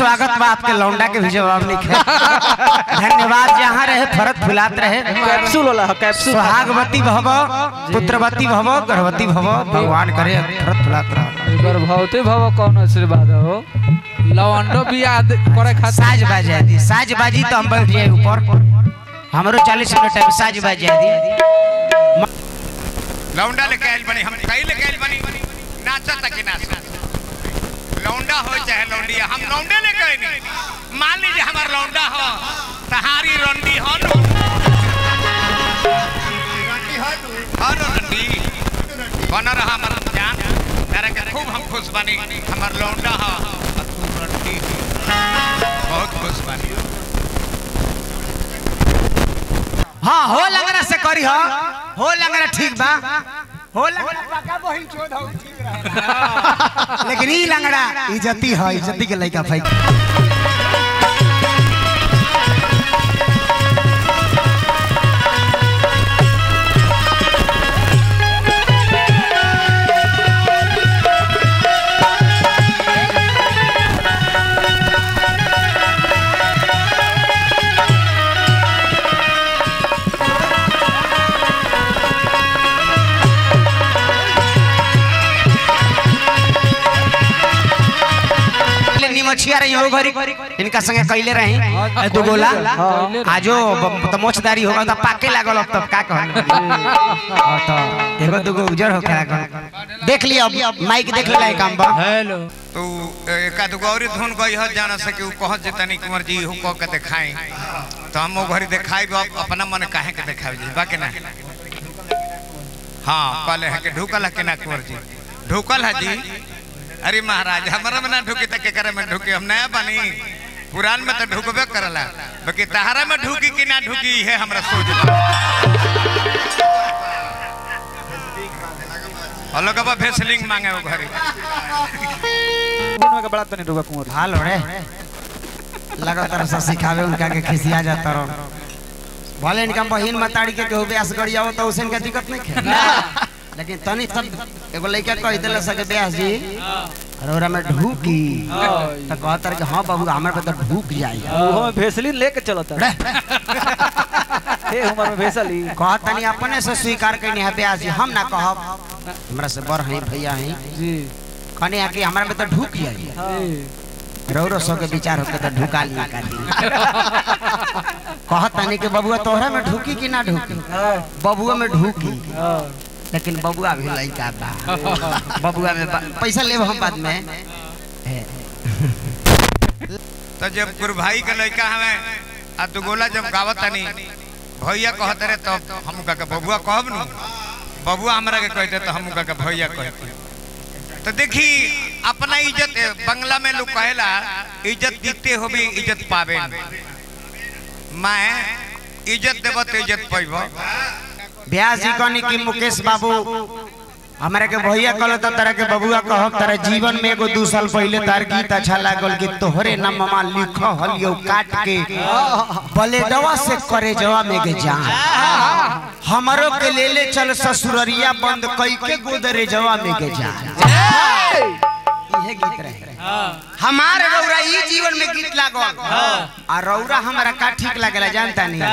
स्वागत बात के लौंडा के भी जवाब लिखे। धन्यवाद जहाँ रहे फरत फुलात रहे। सुहागवती भव पुत्रवती भव गर्भवती भव भगवान करे फरत फुलात रहे। गर्भवती भव कौन आशीर्वाद हो लौंडो भी याद करे खातिर साज बाजी तो हम बन जाए ऊपर हमरो 40 मिनट टाइम साज बाजी लौंडा लेके आइल बनी हम कई लेके आइल बनी नाचा तक नाचा लौंडा हो चाहे लौंडिया हम लौंडे लेके आइल मान लीजिए हमार लौंडा हो तहारी रंडी हो रंडी बना रहा हमार जान तेरे के खूब हम खुश बनी हमार लौंडा हो तू रंडी बहुत खुश बनी। हां हो लगरा से करी हो लगरा ठीक बा हो लगरा का बहिन चोद हो ठीक रहा लेकिन ई लगरा इज्जती है इज्जती के लइका भाई। इनका संगे कैले रही दो गोला आजो मोचदारी होगा तो पाके लागल अब तब का कहब तो एगो उजर हो के देख लिया अब माइक देख लिया काम बा हेलो तो एका दो और धुन गई ह जाना से कि कह जतनी कुंवर जी हो क के दिखाई तो हम ओ घरी दिखाई अपना मन काहे के दिखाई बा के ना। हां पहले है के ढुकल है के ना कुंवर जी ढुकल है जी। अरे महाराज हमारा में ना ढुकी तक के करे में ढुकी हम नया बनी पुरान में तो ढुकबे करला बाकी तहारा में ढुकी कि ना ढुकी है हमरा सोच अलग बा फेसलिंग मांगे वो घरे उनका बड़ा तने ढुका कुंवर हाल रे लगातार से सिखावे उनका के खिसिया जाता रो भले इनका बहिन मताड़ी के हो ब्यास गड़िया हो तो उसन का दिक्कत नहीं है ना लेकिन तनी सब एगो लइका कह देला सके ब्यास जी अरे ओरा में ढूकी त कहतर के हां बाबू हमर पे त ढूक जाई ओहो में भेसली लेके चलत रे हे हमर में भेसली कह तनी अपने से स्वीकार कइनी है ब्यास जी हम ना कहब हमरा से बर हई भैया हई जी कने आके हमर में त ढूक जाई रोरो सो के विचार होके त ढुकाल ना कर कहतनी के बाबूआ तोहरा में ढूकी कि ना ढूकी बाबूआ में ढूकी लेकिन बबुआ भी लइका बा बबुआ में पैसा लेब हम बाद में तो जब गुरभाई का लइका हमें आ दुगोला जब गावत तनी भैया कहत रे तब तो हम का बबुआ कहब न बबुआ हमरा के कहते तो हम का भैया कहते तो देखी अपना इज्जत बंगला में लोग कहेला इज्जत जीते हो भी इज्जत पावे मैं इज्जत देब तो इज्जत पाइब। ब्यास जी कहनी कि मुकेश बाबू हमारे के भैया कहल तरह के बबुआ कहब तरह जीवन में एगो 2 साल पहले तार गीत अच्छा लागल कि तोहरे ना मामा लिख हलियो काट के बलेडवा से करे जवा में के जान हमरो के लेले चल ससुररिया बंद कई के गोदरे जवा में के जान इहे गीत रहे हमार रौरा ई जीवन में गीत लागल आ रौरा हमरा का ठीक लागला जानता नहीं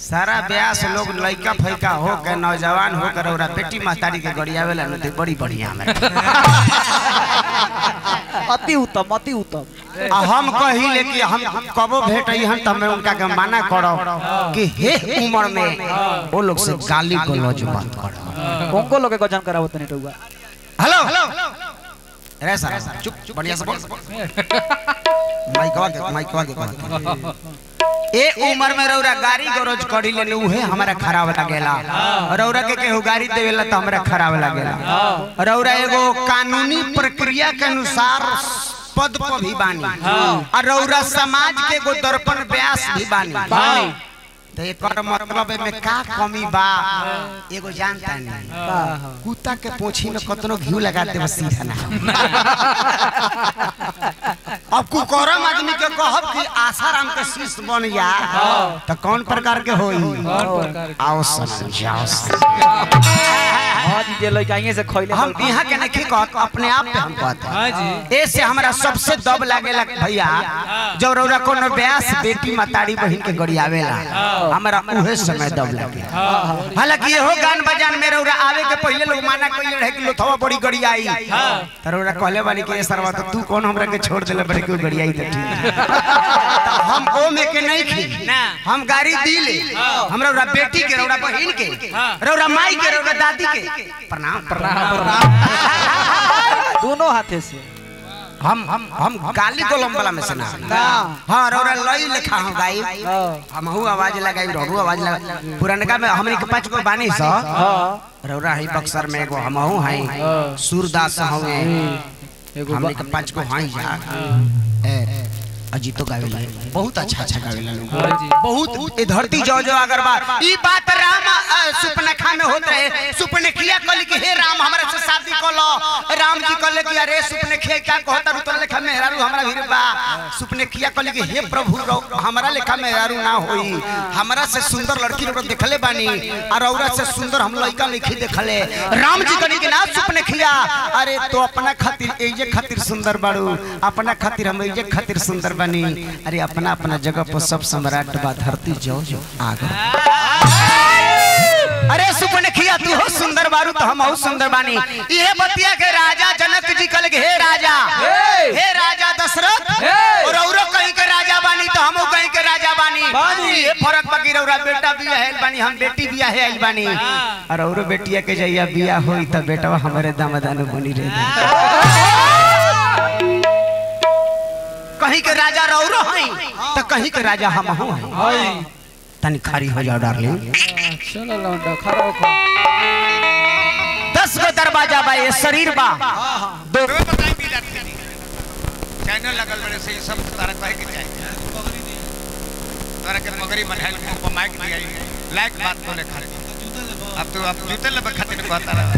सारा ब्यास लोग लइका फैका हो के नौजवान हो कर औरा बेटी महतारी के गड़ियावेला नते बड़ी बढ़िया हमरा अति उत्तम आ हम कही लेकि हम कबो भेटई हम त हमें उनका के माना करो कि हे उमर में ओ लोग से गाली गलौज मत करो कोंको लोग के गजन कराओ तनी टुआ हेलो रे सारा चुप बढ़िया से बोल माइक ए उम्र में रौरा गाड़ी गरोज करी लेने उहे हमरा खराब लागेला रौरा के केहू गाड़ी देवेला त हमरा खराब लागेला रौरा एगो कानूनी प्रक्रिया के अनुसार पद पर भी बानी और रौरा समाज के एगो दर्पण व्यास भी बानी तो एकर मतलब में का कमी बा एगो जानता नहीं कुत्ता के पोछी में कतनो घिउ लगा देब सीधा ना अब कुकरम आदमी के कहब कि आसाराम के शिष्य बन जा तो कौन प्रकार के होई आओ समझाओ हां जी जे लइका आइए से खइले हम बिहार के नहीं कहत अपने आप पे हम कहत हां जी ए से हमरा सबसे दब लागेला भैया जब रौरा कोनो व्यास बेटी माताड़ी बहन के गरियावेला हमरा उहे समय दब लागे। हालांकि एहो गान बजान में रौरा आवे के पहले लोग माना कइले रहे कि लोथवा बड़ी गरियाई त रौरा कहले वाली के सरवा त तू कोन हमरा के छोड़ देले बड़ी के गरियाई त ठीक त हम ओ में के नहीं खी ना हम गाड़ी दिले हमरा रौरा बेटी के रौरा बहन के रौरा माई के रौरा दादी के प्रणाम प्रणाम दोनों हाथे से हम गाली गोलम वाला में सुना हां रौरा लई लिखा हम गाई हम हु आवाज लगाई रहु आवाज लगा पुरनका में हमनी के पांच को बानी स रौरा है बक्सर में एगो हम हु है सूरदास हवे एगो हमनी के पांच को है ए अजीतो गावेला बहुत अच्छा गावेला लोग बहुत ए धरती जो अग्रवाल ई बात राम सुपनखा में होत रहे सुपनखिया कहले कि हे राम हमरा से शादी क लो राम जी कहले कि अरे सुपनखिया क्या कहत उतर लेखा मेहरारू हमरा भिरबा सुपनखिया कहले कि हे प्रभु हमरा लेखा मेहरारू ना होई हमरा से सुंदर लड़की लोग देखले बानी और औरा से सुंदर हम लइका लिखी देखले राम जी कहले कि ना सुपनखिया अरे तो अपना खातिर एजे खातिर सुंदर बाड़ू अपना खातिर हम एजे खातिर सुंदर बनी अरे अपना अपना जगह पर सब सम्राट बा धरती जो आ गए अरे सुपनखिया तू हो सुंदर बारू तो हम बहुत सुंदर बानी ये बतिया के राजा जनक जी कल के हे राजा दशरथ और औरो कहीं के राजा बानी तो हम कहीं के राजा बानी ये फरक बाकी रौरा बेटा बियाह आइल बानी हम बेटी बियाह आइल बानी और औरो बेटिया के जइया बियाह होई त बेटवा हमरे दामदान बनी रही कहीं के राजा रौरो हैं तो कहीं के राजा हम हूं हैं तनी खारी हो जाओ डार्लिंग चलो लौंडा खड़ा हो 10 गो दरवाजा बा ये शरीर बा दो चैनल लगल बड़े से सब तारक भाई के चाहिए तारक के मगरी मनहल को माइक दिया लाइक बात बोले खाली अब तो आप जूते ले खातिर कहता रहा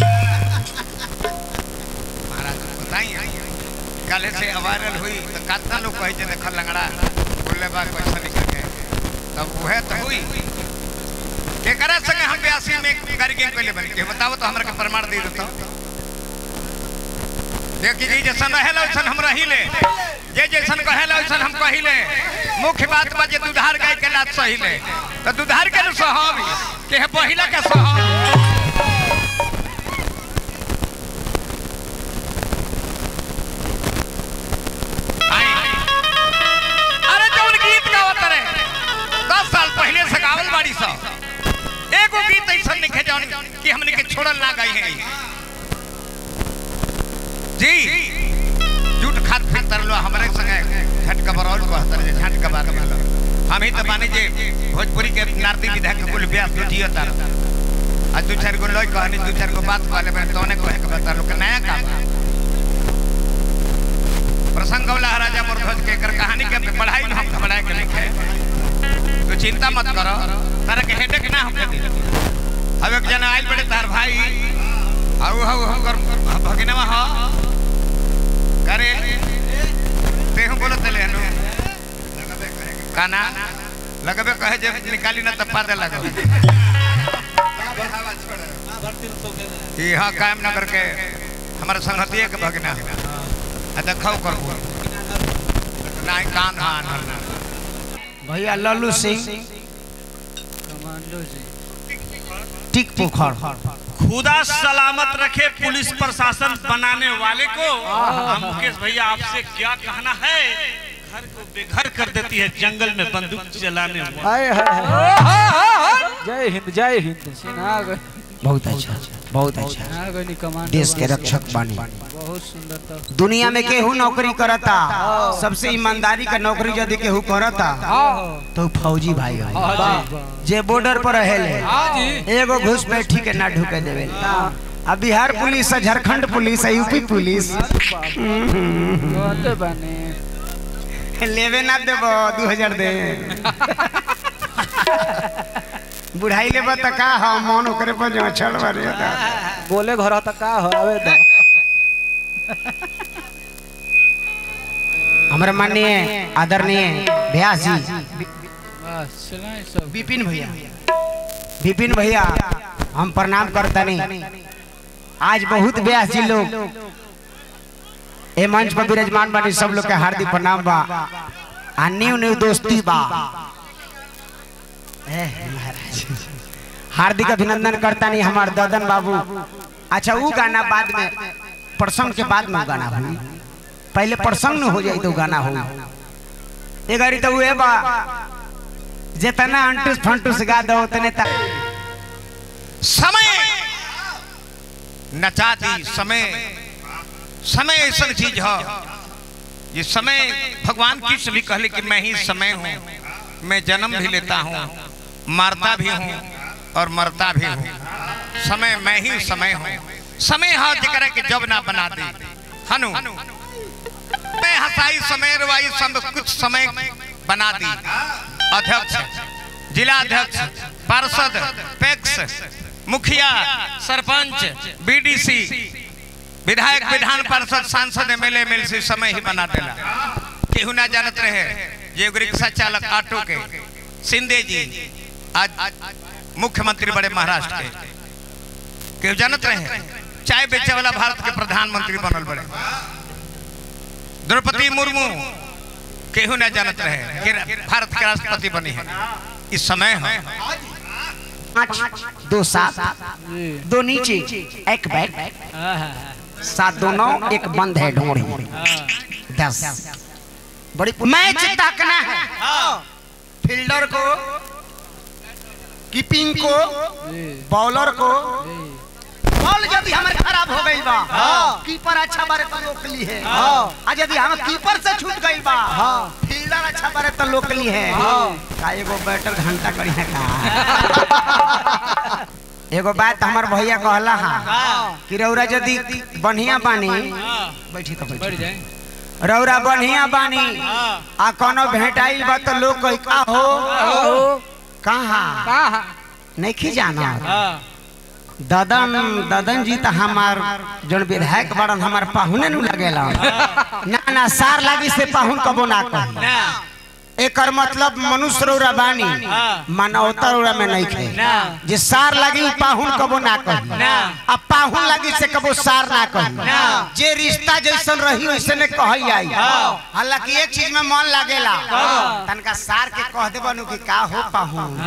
महाराज बताइए काले से वायरल हुई तो कतना लोग कहे जे देख लंगड़ा बोले बा पैसा निकल के तब ओहे तो हुई केकरा संगे हम प्यासी में कर के पहले बन के बताओ तो हमरा के प्रमाण दे दो देखि जी जैसन रहल वैसन हम रहिले जे जैसन कहल वैसन हम कहिले मुख्य बात बा जे दुधार गाय के लात सहिले तो दुधार के स्वभाव के पहिला के स्वभाव एको गीत ऐसा लिखे जान कि हमने के छोड़ल ना गए हैं जी झूठ खात फितर लो हमरे संगे झटका बरौल कहतर जे झटका बार में हम ही त माने जे भोजपुरी के नारदी विधायक कुल व्यास जियो तार आज दू चार गो लई कहनी दू चार गो बात कहले में तोने कहे के बता लो के नया काम प्रसंग वाला राजा मुरखज के कर कहानी के पढ़ाई हम घबराए के लिखे तो चिंता मत करो तारा के हेडेक ना हमके दे अब एक जना आइल बड़े तार भाई आ वो हम कर भगिनवा हो करे ते हम बोलत ले न काना लगबे कहे जे निकाली ना तप्पा दे लगो ई हां कायम नगर के हमारे संगतिए के भगिना आ देखौ करबो नाय कान हां भैया लल्लू सिंह कमांडो जी टिक पोखर खुदा सलामत रखे पुलिस प्रशासन बनाने वाले को मुकेश भैया आपसे क्या कहना है घर को बेघर कर देती है जंगल में बंदूक चलाने हाय हाय जय हिंद बहुत अच्छा बहुत अच्छा देश के रक्षक बानी बहुत सुंदर दुनिया में केहू नौकरी करता सबसे ईमानदारी का नौकरी यदि केहू करता तो फौजी भाई जे बॉर्डर पर रहेले एगो घुसपैठी के ना ढुके देवे अब Bihar police Jharkhand police UP police लेवे ना देबो 2000 दे बुढ़ाई ले बता का हो मन ओकरे पर जो छड़ बारे बोले घर त का हो आवे द हमरा माननीय आदरणीय व्यास जी बस चलाए सब विपिन भैया हम प्रणाम करतानी आज बहुत व्यास जी लोग ए मंच पर विराजमान बानी, सब लोग के हार्दिक प्रणाम बा। आ न्यू न्यू दोस्ती बा, हार्दिक अभिनंदन करता नहीं हमार ददन बाबू। अच्छा वो गाना बाद में, प्रसंग के बाद में गाना हो, पहले प्रसंग न हो जाए तो गाना हो। ये गाड़ी तो वे बा जितना अंटूस फंटूस गा दो उतने तक समय नचा दी। समय समय ऐसा चीज है, ये समय भगवान कृष्ण भी कहले कि मैं ही समय हूँ, मैं जन्म भी लेता हूँ, मारता भी हूँ और मरता भी हूँ। समय मैं ही समय हूँ। समय हाँ जरा के जब ना बना दे हनु मैं हसाई समय रवाई सब कुछ समय बना दी। अध्यक्ष, जिलाध्यक्ष, पार्षद, पैक्स, मुखिया, सरपंच, बीडीसी, विधायक, विधान परिषद, सांसद, एमएलए, एमएलसी समय ही बना देला। केहू ना जानत रहे ये रिक्शा चालक, ऑटो के सिंधे जी आज मुख्यमंत्री बड़े महाराष्ट्र के, केहू जानत रहे चाय बेचे वाला भारत के प्रधानमंत्री बनल बड़े द्रौपदी मुर्मू, केहू ना जानत रहे कि भारत के राष्ट्रपति बनी है। इस समय है 5, 2, 7, 2 नीचे 1 बैक 7, 2, 9, 1 बंद है ढोंगी 10। बड़ी मैच ताकना है फील्डर को, कीपिंग को, बॉलर को। बॉल यदि हमारे खराब हो गई बा, कीपर अच्छा बारे तो रोक ली है। आज यदि हम कीपर से छूट गई बा, फील्डर अच्छा बारे तो रोक ली है। एगो बैटर घंटा करी है का। एगो बात हमार भैया कहला कि रौरा यदि बढ़िया बानी बैठी तो रौरा बढ़िया बानी, आ कोनो भेटाई बा तो लोग का हो कहाँ नहीं खी जाना। ददन ददन जी तो हमार जो विधायक बड़न हमार पाहुने नु लगेला ना ना, सार लागी से पाहुन कबो ना कह। एक मतलब मनुष्य रौरा बानी मानवता रौरा में नहीं खे, जे सार लागी पाहुन कबो ना कह, अब पाहुन लागी से कबो सार ना कह। जे रिश्ता जैसन रही वैसे ने कही आई। हालांकि एक चीज में मन लगेला, तनका सार के कह देबनु कि का हो पाहुन,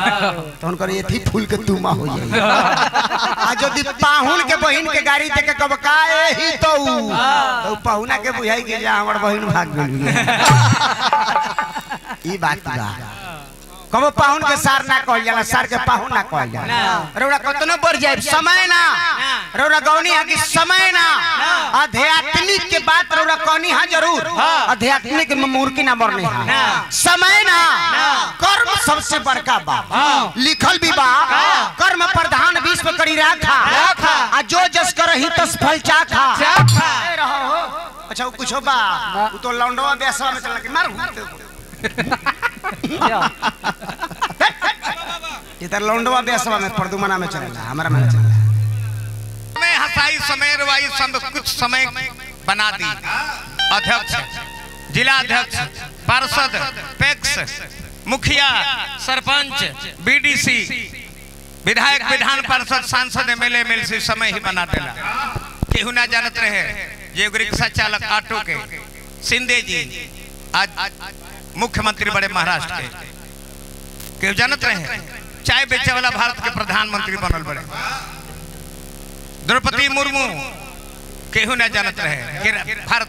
तो उनकर एथी फूल के तुमा हो जाई। आज यदि पाहुन के बहिन के गाड़ी दे के कब का एही तो पाहुना के बुझाई के जा हमर बहिन भाग गेल। ई बात बा, कब पाहुन के सार ना कहल जाला, सार के पाहुन ना कहल जाला। रौरा कतनो बढ़ जाए समय ना, रौरा गौनी है कि समय ना। आध्यात्मिक के बात रौरा कहनी है जरूर, आध्यात्मिक में मूर्खी ना मरनी है। समय ना, कर्म सबसे बड़का बात लिखल भी बा, कर्म प्रधान विश्व करी राखा, आ जो जस करही तस फल चाखा। अच्छा वो कुछ बा, वो तो लौंडवा बेसवा में चल के मार इधर लौंडवा बेसवा में परदुमना में चलेगा, हमारा में चलेगा। मैं हसाई समय रवाई सब कुछ समय बना दी। अध्यक्ष, जिलाध्यक्ष, पार्षद, पैक्स, मुखिया, सरपंच, बीडीसी, विधायक, विधान परिषद, सांसद, एमएलए, एमएलसी समय ही बना देला। केहू ना जानत रहे ये रिक्शा चालक, ऑटो के सिंधे जी आज मुख्यमंत्री बड़े महाराष्ट्र के, केहू जानत रहे चाय बेचे वाला भारत के प्रधानमंत्री बनल बड़े द्रौपदी मुर्मू, केहू ना जानत रहे कि भारत